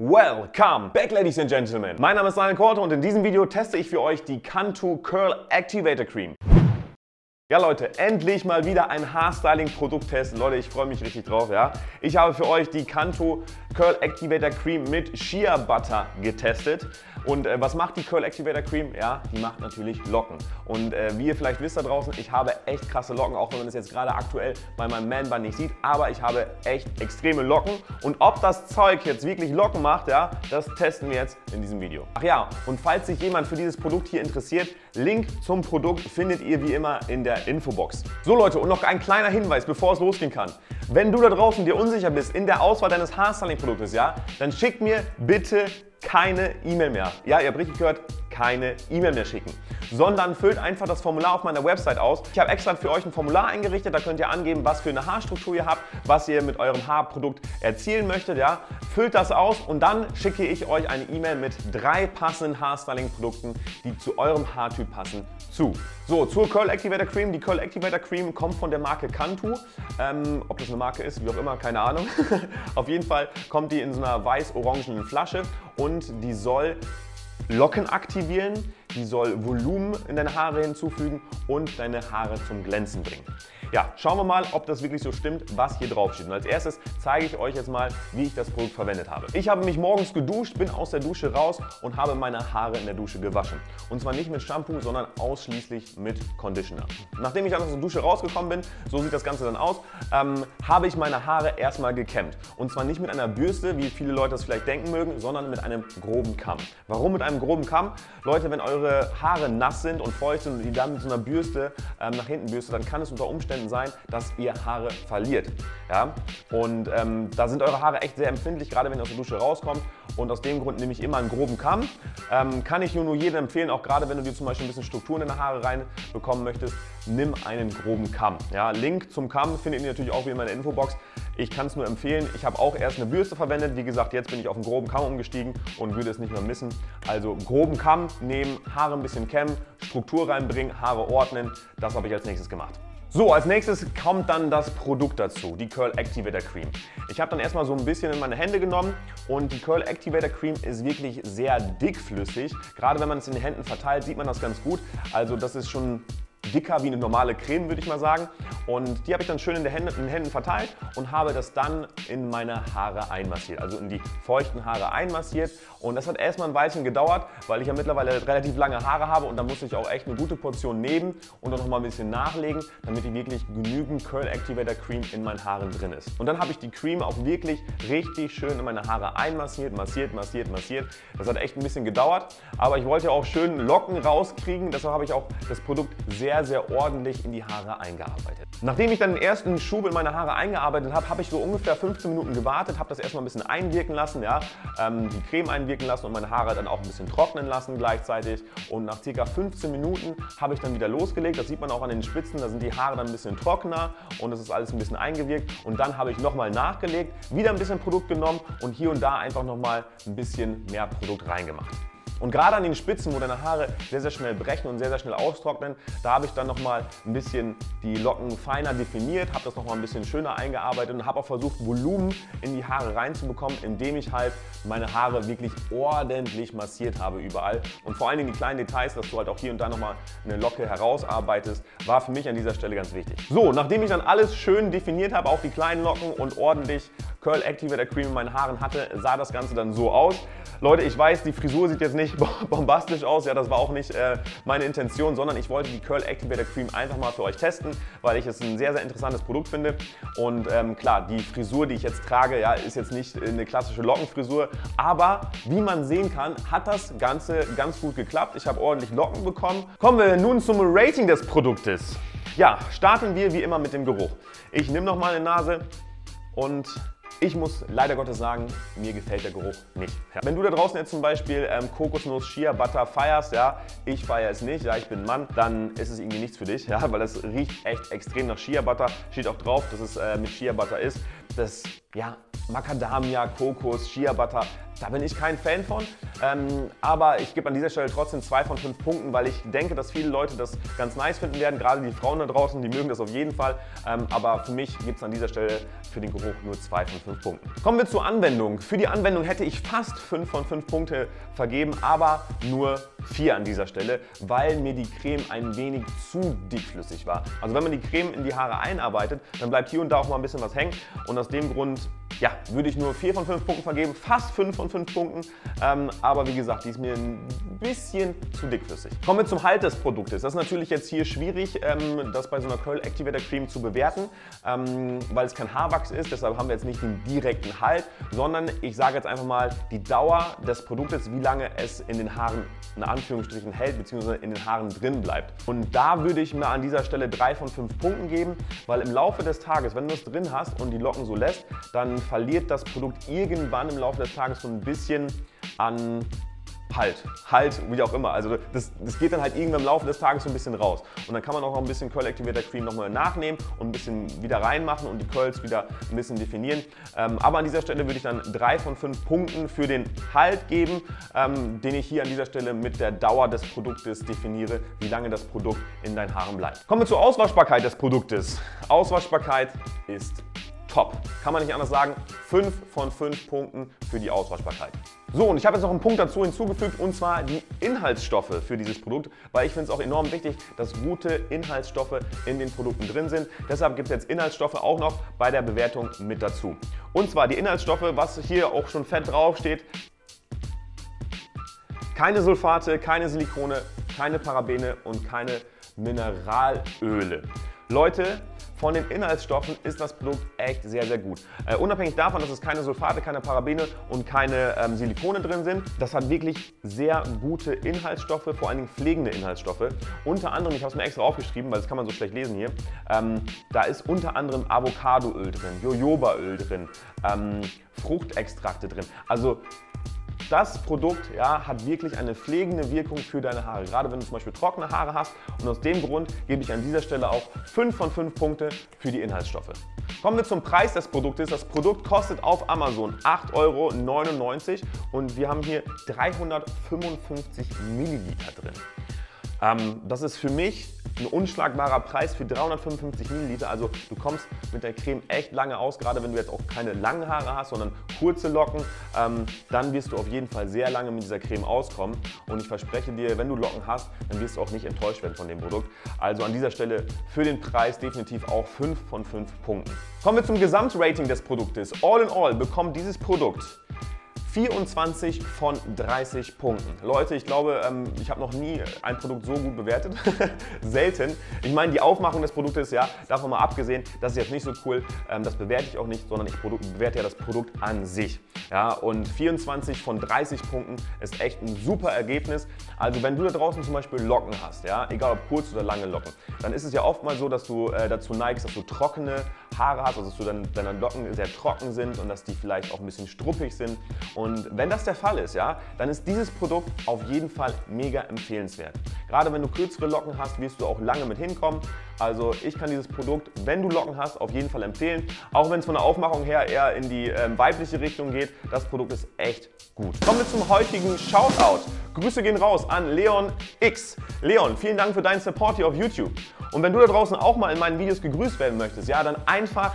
Welcome back, ladies and gentlemen. Mein Name ist Daniel Korte und in diesem Video teste ich für euch die Cantu Curl Activator Cream. Ja Leute, endlich mal wieder ein Haarstyling-Produkttest. Leute, ich freue mich richtig drauf, ja. Ich habe für euch die Cantu Curl Activator Cream mit Shea Butter getestet. Und was macht die Curl Activator Cream? Ja, die macht natürlich Locken. Und wie ihr vielleicht wisst da draußen, ich habe echt krasse Locken, auch wenn man das jetzt gerade aktuell bei meinem Man-Bun nicht sieht. Aber ich habe echt extreme Locken. Und ob das Zeug jetzt wirklich Locken macht, ja, das testen wir jetzt in diesem Video. Ach ja, und falls sich jemand für dieses Produkt hier interessiert, Link zum Produkt findet ihr wie immer in der Infobox. So Leute, und noch ein kleiner Hinweis, bevor es losgehen kann. Wenn du da draußen dir unsicher bist in der Auswahl deines Haarstyling-Produktes, ja, dann schick mir bitte keine E-Mail mehr. Ja, ihr habt richtig gehört, keine E-Mail mehr schicken, sondern füllt einfach das Formular auf meiner Website aus. Ich habe extra für euch ein Formular eingerichtet, da könnt ihr angeben, was für eine Haarstruktur ihr habt, was ihr mit eurem Haarprodukt erzielen möchtet. Ja. Füllt das aus und dann schicke ich euch eine E-Mail mit 3 passenden Haarstyling-Produkten, die zu eurem Haartyp passen, zu. So, zur Curl Activator Cream. Die Curl Activator Cream kommt von der Marke Cantu. Ob das eine Marke ist, wie auch immer, keine Ahnung. Auf jeden Fall kommt die in so einer weiß-orangenen Flasche und die soll Locken aktivieren, die soll Volumen in deine Haare hinzufügen und deine Haare zum Glänzen bringen. Ja, schauen wir mal, ob das wirklich so stimmt, was hier drauf steht. Und als erstes zeige ich euch jetzt mal, wie ich das Produkt verwendet habe. Ich habe mich morgens geduscht, bin aus der Dusche raus und habe meine Haare in der Dusche gewaschen. Und zwar nicht mit Shampoo, sondern ausschließlich mit Conditioner. Nachdem ich dann aus der Dusche rausgekommen bin, so sieht das Ganze dann aus, habe ich meine Haare erstmal gekämmt. Und zwar nicht mit einer Bürste, wie viele Leute das vielleicht denken mögen, sondern mit einem groben Kamm. Warum mit einem groben Kamm? Leute, wenn eure Haare nass sind und feucht sind und ihr dann mit so einer Bürste nach hinten bürstet, dann kann es unter Umständen sein, dass ihr Haare verliert. Ja? Und da sind eure Haare echt sehr empfindlich, gerade wenn ihr aus der Dusche rauskommt. Und aus dem Grund nehme ich immer einen groben Kamm. Kann ich nur jedem empfehlen, auch gerade wenn du dir zum Beispiel ein bisschen Strukturen in deine Haare reinbekommen möchtest, nimm einen groben Kamm. Ja? Link zum Kamm findet ihr natürlich auch wie immer in der Infobox. Ich kann es nur empfehlen. Ich habe auch erst eine Bürste verwendet. Wie gesagt, jetzt bin ich auf einen groben Kamm umgestiegen und würde es nicht mehr missen. Also groben Kamm nehmen, Haare ein bisschen kämmen, Struktur reinbringen, Haare ordnen. Das habe ich als nächstes gemacht. So, als nächstes kommt dann das Produkt dazu, die Curl Activator Cream. Ich habe dann erstmal so ein bisschen in meine Hände genommen und die Curl Activator Cream ist wirklich sehr dickflüssig. Gerade wenn man es in den Händen verteilt, sieht man das ganz gut. Also das ist schon dicker wie eine normale Creme, würde ich mal sagen. Und die habe ich dann schön in den Händen verteilt und habe das dann in meine Haare einmassiert, also in die feuchten Haare einmassiert. Und das hat erstmal ein Weilchen gedauert, weil ich ja mittlerweile relativ lange Haare habe und da musste ich auch echt eine gute Portion nehmen und dann nochmal ein bisschen nachlegen, damit die wirklich genügend Curl Activator Cream in meinen Haaren drin ist. Und dann habe ich die Cream auch wirklich richtig schön in meine Haare einmassiert, massiert. Das hat echt ein bisschen gedauert, aber ich wollte ja auch schön Locken rauskriegen, deshalb habe ich auch das Produkt sehr ordentlich in die Haare eingearbeitet. Nachdem ich dann den ersten Schub in meine Haare eingearbeitet habe, habe ich so ungefähr 15 Minuten gewartet, habe das erstmal ein bisschen einwirken lassen, ja, die Creme einwirken lassen und meine Haare dann auch ein bisschen trocknen lassen gleichzeitig. Und nach ca. 15 Minuten habe ich dann wieder losgelegt. Das sieht man auch an den Spitzen, da sind die Haare dann ein bisschen trockener und das ist alles ein bisschen eingewirkt. Und dann habe ich nochmal nachgelegt, wieder ein bisschen Produkt genommen und hier und da einfach nochmal ein bisschen mehr Produkt reingemacht. Und gerade an den Spitzen, wo deine Haare sehr schnell brechen und sehr schnell austrocknen, da habe ich dann nochmal ein bisschen die Locken feiner definiert, habe das nochmal ein bisschen schöner eingearbeitet und habe auch versucht, Volumen in die Haare reinzubekommen, indem ich halt meine Haare wirklich ordentlich massiert habe überall. Und vor allen Dingen die kleinen Details, dass du halt auch hier und da nochmal eine Locke herausarbeitest, war für mich an dieser Stelle ganz wichtig. So, nachdem ich dann alles schön definiert habe, auch die kleinen Locken und ordentlich Curl Activator Cream in meinen Haaren hatte, sah das Ganze dann so aus. Leute, ich weiß, die Frisur sieht jetzt nicht bombastisch aus, ja, das war auch nicht meine Intention, sondern ich wollte die Curl Activator Cream einfach mal für euch testen, weil ich es ein sehr interessantes Produkt finde. Und klar, die Frisur, die ich jetzt trage, ja, ist jetzt nicht eine klassische Lockenfrisur, aber wie man sehen kann, hat das Ganze ganz gut geklappt. Ich habe ordentlich Locken bekommen. Kommen wir nun zum Rating des Produktes. Ja, starten wir wie immer mit dem Geruch. Ich nehme nochmal eine Nase und ich muss leider Gottes sagen, mir gefällt der Geruch nicht. Ja. Wenn du da draußen jetzt zum Beispiel Kokosnuss, Shea Butter feierst, ja, ich feiere es nicht, ja, ich bin ein Mann, dann ist es irgendwie nichts für dich, ja, weil das riecht echt extrem nach Shea Butter, steht auch drauf, dass es mit Shea Butter ist. Das, ja, Macadamia, Kokos, Shea Butter, da bin ich kein Fan von. Aber ich gebe an dieser Stelle trotzdem 2 von 5 Punkten, weil ich denke, dass viele Leute das ganz nice finden werden. Gerade die Frauen da draußen, die mögen das auf jeden Fall. Aber für mich gibt es an dieser Stelle für den Geruch nur 2 von 5 Punkten. Kommen wir zur Anwendung. Für die Anwendung hätte ich fast 5 von 5 Punkte vergeben, aber nur 4 an dieser Stelle, weil mir die Creme ein wenig zu dickflüssig war. Also wenn man die Creme in die Haare einarbeitet, dann bleibt hier und da auch mal ein bisschen was hängen. Und aus dem Grund, ja, würde ich nur 4 von 5 Punkten vergeben, fast 5 von 5 Punkten. Aber wie gesagt, die ist mir ein bisschen zu dickflüssig. Kommen wir zum Halt des Produktes. Das ist natürlich jetzt hier schwierig, das bei so einer Curl Activator Cream zu bewerten, weil es kein Haarwachs ist. Deshalb haben wir jetzt nicht den direkten Halt, sondern ich sage jetzt einfach mal die Dauer des Produktes, wie lange es in den Haaren in Anführungsstrichen hält, bzw. in den Haaren drin bleibt. Und da würde ich mir an dieser Stelle 3 von 5 Punkten geben, weil im Laufe des Tages, wenn du es drin hast und die Locken so lässt, dann verliert das Produkt irgendwann im Laufe des Tages so ein bisschen an Halt, wie auch immer. Also das geht dann halt irgendwann im Laufe des Tages so ein bisschen raus. Und dann kann man auch noch ein bisschen Curl Activator Cream nochmal nachnehmen und ein bisschen wieder reinmachen und die Curls wieder ein bisschen definieren. Aber an dieser Stelle würde ich dann 3 von 5 Punkten für den Halt geben, den ich hier an dieser Stelle mit der Dauer des Produktes definiere, wie lange das Produkt in deinen Haaren bleibt. Kommen wir zur Auswaschbarkeit des Produktes. Auswaschbarkeit ist top. Kann man nicht anders sagen, 5 von 5 Punkten für die Auswaschbarkeit. So, und ich habe jetzt noch einen Punkt dazu hinzugefügt, und zwar die Inhaltsstoffe für dieses Produkt, weil ich finde es auch enorm wichtig, dass gute Inhaltsstoffe in den Produkten drin sind. Deshalb gibt es jetzt Inhaltsstoffe auch noch bei der Bewertung mit dazu. Und zwar die Inhaltsstoffe, was hier auch schon fett drauf steht: keine Sulfate, keine Silikone, keine Parabene und keine Mineralöle. Leute, von den Inhaltsstoffen ist das Produkt echt sehr, sehr gut. Unabhängig davon, dass es keine Sulfate, keine Parabene und keine Silikone drin sind, das hat wirklich sehr gute Inhaltsstoffe, vor allen Dingen pflegende Inhaltsstoffe. Unter anderem, ich habe es mir extra aufgeschrieben, weil das kann man so schlecht lesen hier, da ist unter anderem Avocadoöl drin, Jojobaöl drin, Fruchtextrakte drin. Also das Produkt, ja, hat wirklich eine pflegende Wirkung für deine Haare, gerade wenn du zum Beispiel trockene Haare hast. Und aus dem Grund gebe ich an dieser Stelle auch 5 von 5 Punkte für die Inhaltsstoffe. Kommen wir zum Preis des Produktes. Das Produkt kostet auf Amazon 8,99 € und wir haben hier 355 Milliliter drin. Das ist für mich ein unschlagbarer Preis für 355 Milliliter, also du kommst mit der Creme echt lange aus, gerade wenn du jetzt auch keine langen Haare hast, sondern kurze Locken, dann wirst du auf jeden Fall sehr lange mit dieser Creme auskommen und ich verspreche dir, wenn du Locken hast, dann wirst du auch nicht enttäuscht werden von dem Produkt. Also an dieser Stelle für den Preis definitiv auch 5 von 5 Punkten. Kommen wir zum Gesamtrating des Produktes. All in all bekommt dieses Produkt 24 von 30 Punkten. Leute, ich glaube, ich habe noch nie ein Produkt so gut bewertet. Selten. Ich meine, die Aufmachung des Produktes, ja, davon mal abgesehen, das ist jetzt nicht so cool. Das bewerte ich auch nicht, sondern ich bewerte ja das Produkt an sich. Ja, und 24 von 30 Punkten ist echt ein super Ergebnis. Also wenn du da draußen zum Beispiel Locken hast, ja, egal ob kurz oder lange Locken, dann ist es ja oftmals so, dass du dazu neigst, dass du trockene Haare hast, also dass du deine Locken sehr trocken sind und dass die vielleicht auch ein bisschen struppig sind. Und wenn das der Fall ist, ja, dann ist dieses Produkt auf jeden Fall mega empfehlenswert. Gerade wenn du kürzere Locken hast, wirst du auch lange mit hinkommen. Also ich kann dieses Produkt, wenn du Locken hast, auf jeden Fall empfehlen. Auch wenn es von der Aufmachung her eher in die weibliche Richtung geht, das Produkt ist echt gut. Kommen wir zum heutigen Shoutout. Grüße gehen raus an Leon X. Leon, vielen Dank für deinen Support hier auf YouTube. Und wenn du da draußen auch mal in meinen Videos gegrüßt werden möchtest, ja, dann einfach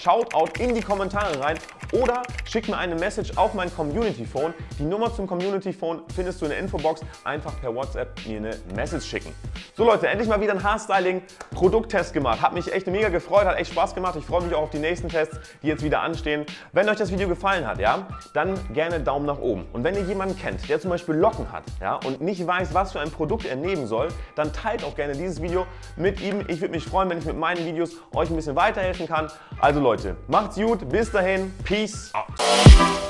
#Shoutout in die Kommentare rein oder schick mir eine Message auf mein Community Phone. Die Nummer zum Community Phone findest du in der Infobox. Einfach per WhatsApp mir eine Message schicken. So Leute, endlich mal wieder ein Haarstyling-Produkttest gemacht. Hat mich echt mega gefreut, hat echt Spaß gemacht. Ich freue mich auch auf die nächsten Tests, die jetzt wieder anstehen. Wenn euch das Video gefallen hat, ja, dann gerne Daumen nach oben. Und wenn ihr jemanden kennt, der zum Beispiel Locken hat, ja, und nicht weiß, was für ein Produkt er nehmen soll, dann teilt auch gerne dieses Video mit ihm. Ich würde mich freuen, wenn ich mit meinen Videos euch ein bisschen weiterhelfen kann. Also Leute, macht's gut, bis dahin, peace out.